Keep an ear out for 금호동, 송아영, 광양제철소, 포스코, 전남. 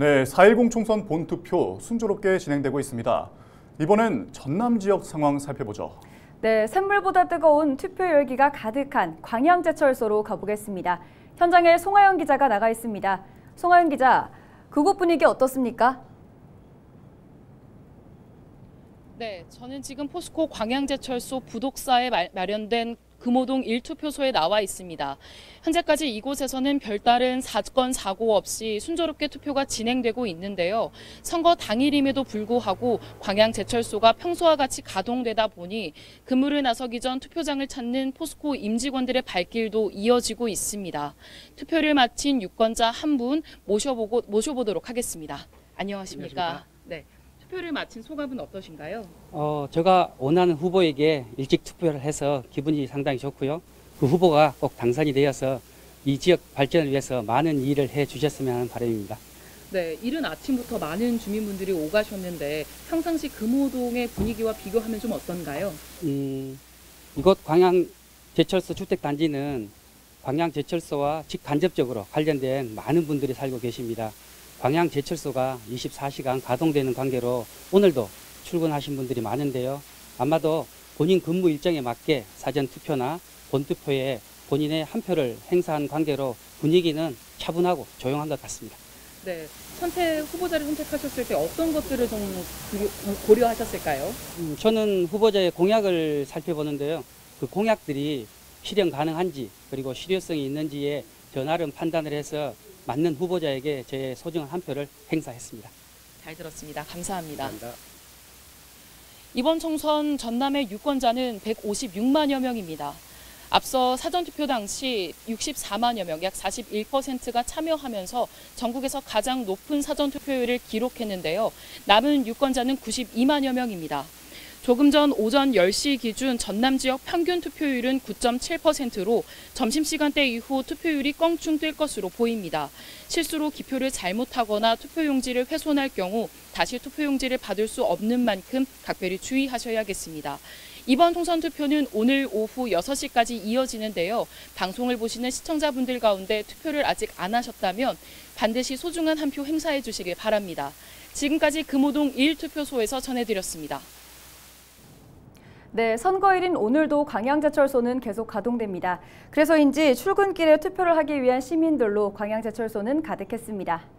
네, 4.10 총선 본투표 순조롭게 진행되고 있습니다. 이번엔 전남 지역 상황 살펴보죠. 네, 샘물보다 뜨거운 투표 열기가 가득한 광양제철소로 가보겠습니다. 현장에 송아영 기자가 나가 있습니다. 송아영 기자, 그곳 분위기 어떻습니까? 네, 저는 지금 포스코 광양제철소 부독사에 마련된 금호동 1투표소에 나와 있습니다. 현재까지 이곳에서는 별다른 사건 사고 없이 순조롭게 투표가 진행되고 있는데요. 선거 당일임에도 불구하고 광양제철소가 평소와 같이 가동되다 보니 그물을 나서기 전 투표장을 찾는 포스코 임직원들의 발길도 이어지고 있습니다. 투표를 마친 유권자 한 분 모셔보도록 하겠습니다. 안녕하십니까? 네. 투표를 마친 소감은 어떠신가요? 제가 원하는 후보에게 일찍 투표를 해서 기분이 상당히 좋고요. 그 후보가 꼭 당선이 되어서 이 지역 발전을 위해서 많은 일을 해주셨으면 하는 바람입니다. 네, 이른 아침부터 많은 주민분들이 오가셨는데 평상시 금호동의 분위기와 비교하면 좀 어떤가요? 이곳 광양제철소 주택단지는 광양제철소와 직간접적으로 관련된 많은 분들이 살고 계십니다. 광양제철소가 24시간 가동되는 관계로 오늘도 출근하신 분들이 많은데요. 아마도 본인 근무 일정에 맞게 사전투표나 본투표에 본인의 한 표를 행사한 관계로 분위기는 차분하고 조용한 것 같습니다. 네, 후보자를 선택하셨을 때 어떤 것들을 좀 고려하셨을까요? 저는 후보자의 공약을 살펴보는데요. 그 공약들이 실현 가능한지 그리고 실효성이 있는지에 저나름 판단을 해서 맞는 후보자에게 제 소중한 한 표를 행사했습니다. 잘 들었습니다. 감사합니다. 감사합니다. 이번 총선 전남의 유권자는 156만여 명입니다. 앞서 사전투표 당시 64만여 명, 약 41%가 참여하면서 전국에서 가장 높은 사전투표율을 기록했는데요. 남은 유권자는 92만여 명입니다. 조금 전 오전 10시 기준 전남 지역 평균 투표율은 9.7%로 점심시간대 이후 투표율이 껑충 뛸 것으로 보입니다. 실수로 기표를 잘못하거나 투표용지를 훼손할 경우 다시 투표용지를 받을 수 없는 만큼 각별히 주의하셔야겠습니다. 이번 총선 투표는 오늘 오후 6시까지 이어지는데요. 방송을 보시는 시청자분들 가운데 투표를 아직 안 하셨다면 반드시 소중한 한 표 행사해 주시길 바랍니다. 지금까지 금호동 1투표소에서 전해드렸습니다. 네, 선거일인 오늘도 광양제철소는 계속 가동됩니다. 그래서인지 출근길에 투표를 하기 위한 시민들로 광양제철소는 가득했습니다.